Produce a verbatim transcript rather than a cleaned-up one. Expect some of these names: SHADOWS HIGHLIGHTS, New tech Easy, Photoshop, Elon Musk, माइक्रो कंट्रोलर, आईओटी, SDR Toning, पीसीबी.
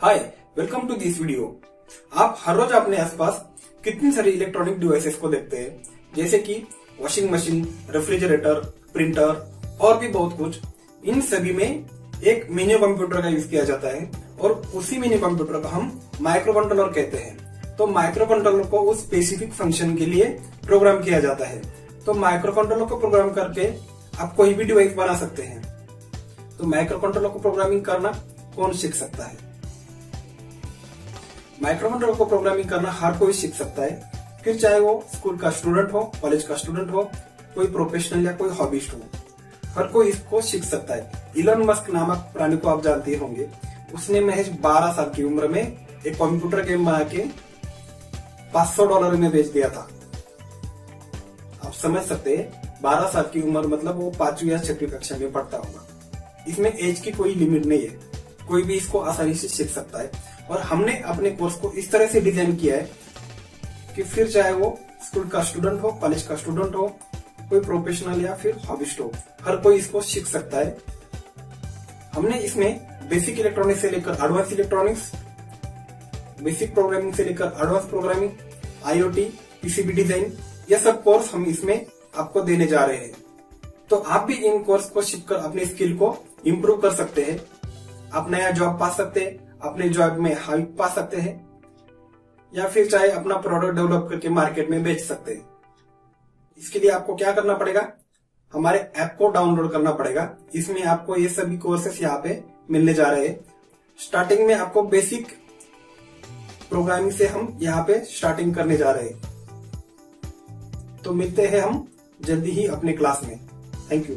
Hi, welcome to this video. आप हर रोज अपने आसपास कितनी सारी इलेक्ट्रॉनिक डिवाइसेस को देखते हैं, जैसे कि वॉशिंग मशीन, रेफ्रिजरेटर, प्रिंटर और भी बहुत कुछ। इन सभी में एक मिनी कंप्यूटर का यूज किया जाता है और उसी मिनी कंप्यूटर का हम माइक्रो कंट्रोलर कहते हैं। तो माइक्रो कंट्रोलर को उस स्पेसिफिक फंक्शन के लिए प्रोग्राम किया जाता है। तो माइक्रो कंट्रोलर को प्रोग्राम करके आप कोई भी डिवाइस बना सकते हैं। तो माइक्रो कंट्रोलर को प्रोग्रामिंग करना कौन सीख सकता है? माइक्रो कंट्रोलर को प्रोग्रामिंग करना हर कोई सीख सकता है, फिर चाहे वो स्कूल का स्टूडेंट हो, कॉलेज का स्टूडेंट हो, कोई प्रोफेशनल या कोई हॉबीस्ट हो, हर कोई इसको सीख सकता है। इलन मस्क नामक प्राणी को आप जानते होंगे। उसने महज बारह साल की उम्र में एक कंप्यूटर गेम बना के पांच सौ डॉलर में बेच दिया था। आप समझ सकते है, बारह साल की उम्र मतलब वो पांचवी या छठी कक्षा में पढ़ता होगा। इसमें एज की कोई लिमिट नहीं है, कोई भी इसको आसानी से सीख सकता है। और हमने अपने कोर्स को इस तरह से डिजाइन किया है कि फिर चाहे वो स्कूल का स्टूडेंट हो, कॉलेज का स्टूडेंट हो, कोई प्रोफेशनल या फिर हॉबिस्ट हो, हर कोई इसको सीख सकता है। हमने इसमें बेसिक इलेक्ट्रॉनिक्स से लेकर एडवांस इलेक्ट्रॉनिक्स, बेसिक प्रोग्रामिंग से लेकर advance programming, आईओटी, पीसीबी design, यह सब कोर्स हम इसमें आपको देने जा रहे हैं। तो आप भी इन कोर्स को सीखकर अपने स्किल को इम्प्रूव कर सकते हैं। आप नया जॉब पा सकते हैं, अपने जॉब में हाइक पा सकते हैं, या फिर चाहे अपना प्रोडक्ट डेवलप करके मार्केट में बेच सकते हैं। इसके लिए आपको क्या करना पड़ेगा? हमारे ऐप को डाउनलोड करना पड़ेगा। इसमें आपको ये सभी कोर्सेस यहाँ पे मिलने जा रहे हैं। स्टार्टिंग में आपको बेसिक प्रोग्रामिंग से हम यहाँ पे स्टार्टिंग करने जा रहे हैं। तो मिलते हैं हम जल्दी ही अपने क्लास में। Thank you.